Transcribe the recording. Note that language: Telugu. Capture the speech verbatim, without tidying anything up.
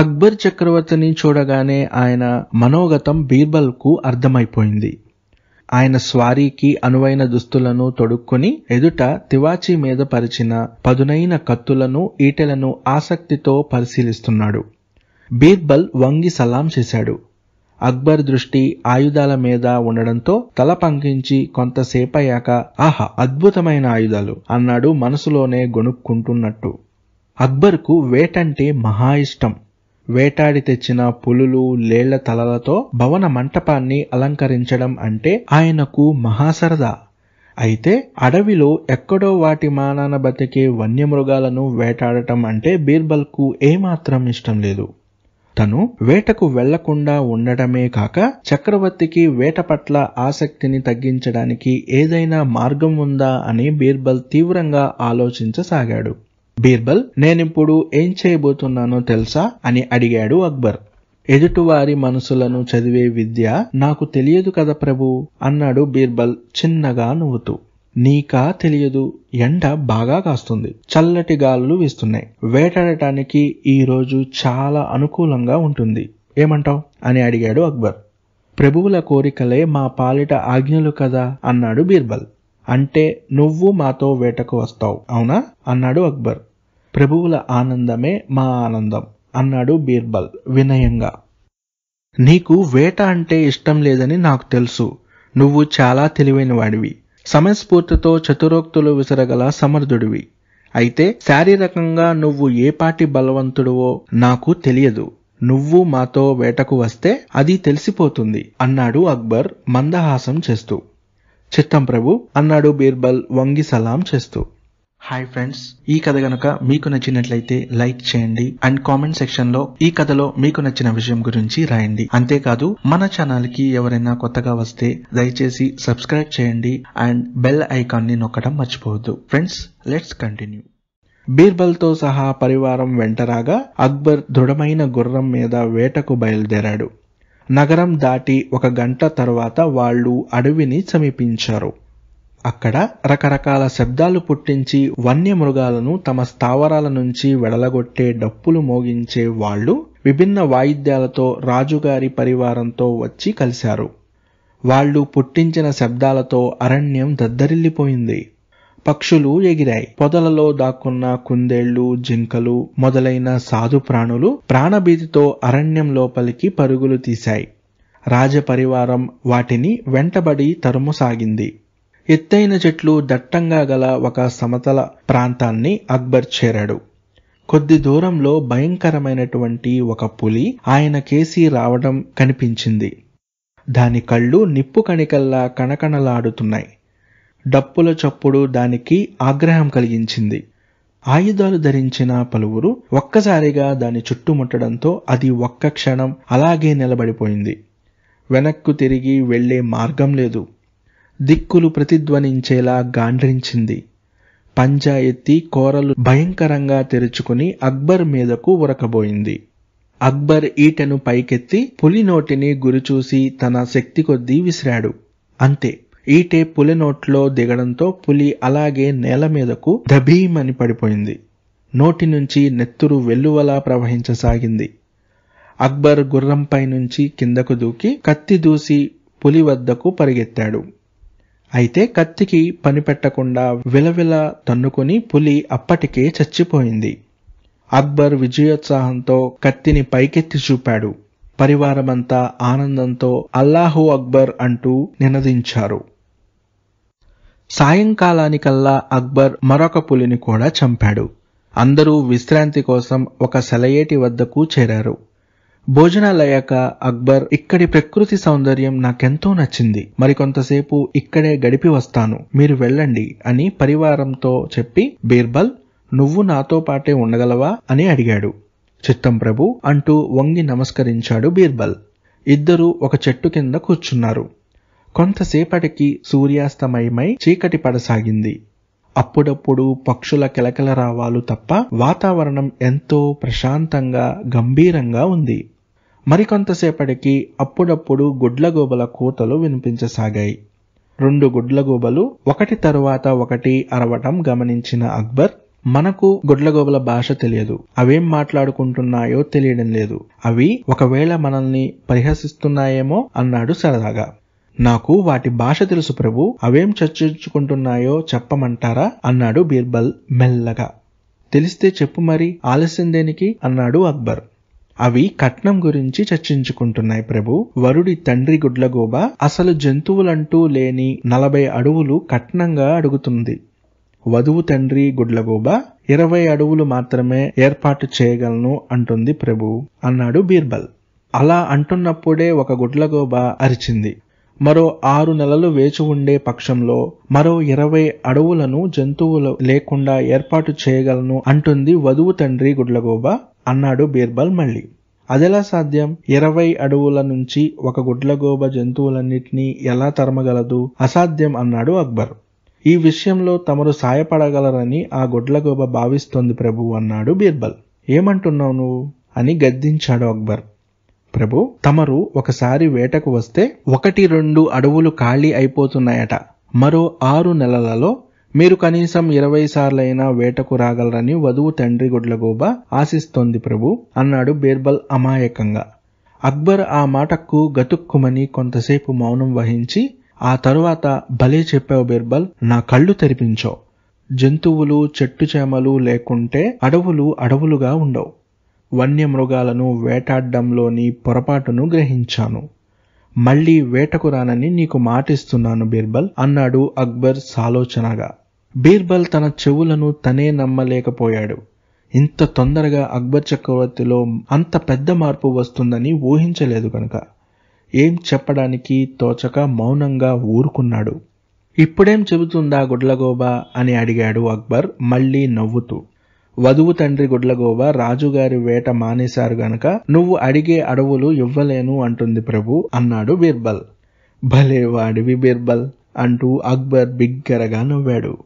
అక్బర్ చక్రవర్తిని చూడగానే ఆయన మనోగతం బీర్బల్కు అర్థమైపోయింది. ఆయన స్వారీకి అనువైన దుస్తులను తొడుక్కుని ఎదుట తివాచీ మీద పరిచిన పదునైన కత్తులను, ఈటెలను ఆసక్తితో పరిశీలిస్తున్నాడు. బీర్బల్ వంగి సలాం చేశాడు. అక్బర్ దృష్టి ఆయుధాల మీద ఉండడంతో తల పంకించి కొంతసేపయ్యాక, ఆహా, అద్భుతమైన ఆయుధాలు అన్నాడు మనసులోనే గొణుక్కుంటున్నట్టు. అక్బర్కు వేటంటే మహా ఇష్టం. వేటాడి తెచ్చిన పులులు, లేళ్ల తలలతో భవన మంటపాన్ని అలంకరించడం అంటే ఆయనకు మహాసరదా. అయితే అడవిలో ఎక్కడో వాటి మానాన బతికే వన్యమృగాలను వేటాడటం అంటే బీర్బల్కు ఏమాత్రం ఇష్టం లేదు. తను వేటకు వెళ్లకుండా ఉండటమే కాక చక్రవర్తికి వేట పట్ల ఆసక్తిని తగ్గించడానికి ఏదైనా మార్గం ఉందా అని బీర్బల్ తీవ్రంగా ఆలోచించసాగాడు. బీర్బల్, నేనిప్పుడు ఏం చేయబోతున్నానో తెలుసా అని అడిగాడు అక్బర్. ఎదుటివారి మనసులను చదివే విద్య నాకు తెలియదు కదా ప్రభు అన్నాడు బీర్బల్ చిన్నగా నవ్వుతూ. నీకా తెలియదు? ఎండ బాగా కాస్తుంది, చల్లటి గాలులు వీస్తున్నాయి, వేటాడటానికి ఈరోజు చాలా అనుకూలంగా ఉంటుంది, ఏమంటావు అని అడిగాడు అక్బర్. ప్రభువుల కోరికలే మా పాలిట ఆజ్ఞలు కదా అన్నాడు బీర్బల్. అంటే నువ్వు మాతో వేటకు వస్తావు, అవునా అన్నాడు అక్బర్. ప్రభువుల ఆనందమే మా ఆనందం అన్నాడు బీర్బల్ వినయంగా. నీకు వేట అంటే ఇష్టం లేదని నాకు తెలుసు, నువ్వు చాలా తెలివైన వాడివి, సమయస్ఫూర్తితో చతురోక్తులు విసరగల సమర్థుడివి. అయితే శారీరకంగా నువ్వు ఏ పాటి బలవంతుడువో నాకు తెలియదు, నువ్వు మాతో వేటకు వస్తే అది తెలిసిపోతుంది అన్నాడు అక్బర్ మందహాసం చేస్తూ. చిత్తం ప్రభు అన్నాడు బీర్బల్ వంగి సలాం చేస్తూ. హాయ్ ఫ్రెండ్స్, ఈ కథ గనక మీకు నచ్చినట్లయితే లైక్ చేయండి అండ్ కామెంట్ సెక్షన్ లో ఈ కథలో మీకు నచ్చిన విషయం గురించి రాయండి. అంతేకాదు మన ఛానల్ కి ఎవరైనా కొత్తగా వస్తే దయచేసి సబ్స్క్రైబ్ చేయండి అండ్ బెల్ ఐకాన్ ని నొక్కడం మర్చిపోవద్దు. Friends, let's continue. బీర్బల్ తో సహా పరివారం వెంటరాగా అక్బర్ దృఢమైన గుర్రం మీద వేటకు బయలుదేరాడు. నగరం దాటి ఒక గంట తర్వాత వాళ్ళు అడవిని సమీపించారు. అక్కడ రకరకాల శబ్దాలు పుట్టించి వన్యమృగాలను తమ స్థావరాల నుంచి వెడలగొట్టే డప్పులు మోగించే వాళ్ళు విభిన్న వాయిద్యాలతో రాజుగారి పరివారంతో వచ్చి కలిశారు. వాళ్ళు పుట్టించిన శబ్దాలతో అరణ్యం దద్దరిల్లిపోయింది. పక్షులు ఎగిరాయి. పొదలలో దాక్కున్న కుందేళ్లు, జింకలు మొదలైన సాధు ప్రాణులు ప్రాణభీతితో అరణ్యం లోపలికి పరుగులు తీశాయి. రాజపరివారం వాటిని వెంటబడి తరుముసాగింది. ఎత్తైన చెట్లు దట్టంగా గల ఒక సమతల ప్రాంతాన్ని అక్బర్ చేరాడు. కొద్ది దూరంలో భయంకరమైనటువంటి ఒక పులి ఆయన కేసి రావడం కనిపించింది. దాని కళ్ళు నిప్పు కణికల్లా కణకణలాడుతున్నాయి. డప్పుల చప్పుడు దానికి ఆగ్రహం కలిగించింది. ఆయుధాలు ధరించిన పలువురు ఒక్కసారిగా దాని చుట్టుముట్టడంతో అది ఒక్క క్షణం అలాగే నిలబడిపోయింది. వెనక్కు తిరిగి వెళ్లే మార్గం లేదు. దిక్కులు ప్రతిధ్వనించేలా గాండ్రించింది. పంజా ఎత్తి కోరలు భయంకరంగా తెరుచుకుని అక్బర్ మీదకు ఉరకబోయింది. అక్బర్ ఈటెను పైకెత్తి పులి నోటిని గురిచూసి తన శక్తి కొద్దీ విసిరాడు. అంతే, ఈటే పులి నోట్లో దిగడంతో పులి అలాగే నేల మీదకు దభీమని పడిపోయింది. నోటి నుంచి నెత్తురు వెల్లువలా ప్రవహించసాగింది. అక్బర్ గుర్రంపై నుంచి కిందకు దూకి కత్తి దూసి పులి వద్దకు పరిగెత్తాడు. అయితే కత్తికి పనిపెట్టకుండా విలవిల తన్నుకుని పులి అప్పటికే చచ్చిపోయింది. అక్బర్ విజయోత్సాహంతో కత్తిని పైకెత్తి చూపాడు. పరివారమంతా ఆనందంతో అల్లాహు అక్బర్ అంటూ నినదించారు. సాయంకాలానికల్లా అక్బర్ మరొక పులిని కూడా చంపాడు. అందరూ విశ్రాంతి కోసం ఒక సెలయేటి వద్దకు చేరారు. భోజనాలయ్యాక అక్బర్, ఇక్కడి ప్రకృతి సౌందర్యం నాకెంతో నచ్చింది, మరికొంతసేపు ఇక్కడే గడిపి వస్తాను, మీరు వెళ్ళండి అని పరివారంతో చెప్పి, బీర్బల్, నువ్వు నాతో పాటే ఉండగలవా అని అడిగాడు. చిత్తం ప్రభు అంటూ వంగి నమస్కరించాడు బీర్బల్. ఇద్దరూ ఒక చెట్టు కింద కూర్చున్నారు. కొంతసేపటికి సూర్యాస్తమయమై చీకటి పడసాగింది. అప్పుడప్పుడు పక్షుల కిలకిల రావాలు తప్ప వాతావరణం ఎంతో ప్రశాంతంగా, గంభీరంగా ఉంది. మరికొంతసేపటికి అప్పుడప్పుడు గుడ్లగూబల కూతలు వినిపించసాగాయి. రెండు గుడ్లగూబలు ఒకటి తరువాత ఒకటి అరవటం గమనించిన అక్బర్ మనకు గొడ్లగోబల భాష తెలియదు, అవేం మాట్లాడుకుంటున్నాయో తెలియడం లేదు, అవి ఒకవేళ మనల్ని పరిహసిస్తున్నాయేమో అన్నాడు సరదాగా. నాకు వాటి భాష తెలుసు ప్రభు, అవేం చర్చించుకుంటున్నాయో చెప్పమంటారా అన్నాడు బీర్బల్ మెల్లగా. తెలిస్తే చెప్పు మరి, ఆలస్యం దేనికి అన్నాడు అక్బర్. అవి కట్నం గురించి చర్చించుకుంటున్నాయి ప్రభు. వరుడి తండ్రి గుడ్లగోబ అసలు జంతువులంటూ లేని నలభై అడువులు కట్నంగా అడుగుతుంది. వధువు తండ్రి గుడ్లగోబ ఇరవై అడుగులు మాత్రమే ఏర్పాటు చేయగలను అంటుంది ప్రభు అన్నాడు బీర్బల్. అలా అంటున్నప్పుడే ఒక గుడ్లగోబ అరిచింది, మరో ఆరు నెలలు వేచి ఉండే పక్షంలో మరో ఇరవై అడవులను జంతువులు లేకుండా ఏర్పాటు చేయగలను అంటుంది వధువు తండ్రి గుడ్లగోబ అన్నాడు బీర్బల్ మళ్ళీ. అదెలా సాధ్యం? ఇరవై అడవుల నుంచి ఒక గుడ్లగోబ జంతువులన్నిటినీ ఎలా తరమగలదు? అసాధ్యం అన్నాడు అక్బర్. ఈ విషయంలో తమరు సాయపడగలరని ఆ గుడ్లగోబ భావిస్తోంది ప్రభు అన్నాడు బీర్బల్. ఏమంటున్నావు నువ్వు అని గద్దించాడు అక్బర్. ప్రభు, తమరు ఒకసారి వేటకు వస్తే ఒకటి రెండు అడవులు ఖాళీ అయిపోతున్నాయట. మరో ఆరు నెలలలో మీరు కనీసం ఇరవై సార్లైనా వేటకు రాగలరని వధువు తండ్రి గుడ్లగోబ ఆశిస్తోంది ప్రభు అన్నాడు బీర్బల్ అమాయకంగా. అక్బర్ ఆ మాటకు గతుక్కుమని కొంతసేపు మౌనం వహించి ఆ తరువాత, భలే చెప్పావు బీర్బల్, నా కళ్ళు తెరిపించో. జంతువులు చెట్టు చేమలు లేకుంటే అడవులు అడవులుగా ఉండవు. వన్యమృగాలను వేటాడ్డంలోని పొరపాటును గ్రహించాను. మళ్లీ వేటకు రానని నీకు మాటిస్తున్నాను బీర్బల్ అన్నాడు అక్బర్ సాలోచనగా. బీర్బల్ తన చెవులను తనే నమ్మలేకపోయాడు. ఇంత తొందరగా అక్బర్ చక్రవర్తిలో అంత పెద్ద మార్పు వస్తుందని ఊహించలేదు కనుక ఏం చెప్పడానికి తోచక మౌనంగా ఊరుకున్నాడు. ఇప్పుడేం చెబుతుందా గుడ్లగోబా అని అడిగాడు అక్బర్ మళ్లీ నవ్వుతూ. వధువు తండ్రి గుడ్లగోబా, రాజుగారి వేట మానేశారు గనక నువ్వు అడిగే అడవులు ఇవ్వలేను అంటుంది ప్రభు అన్నాడు బీర్బల్. భలే వాడివి బీర్బల్ అంటూ అక్బర్ బిగ్గరగా నవ్వాడు.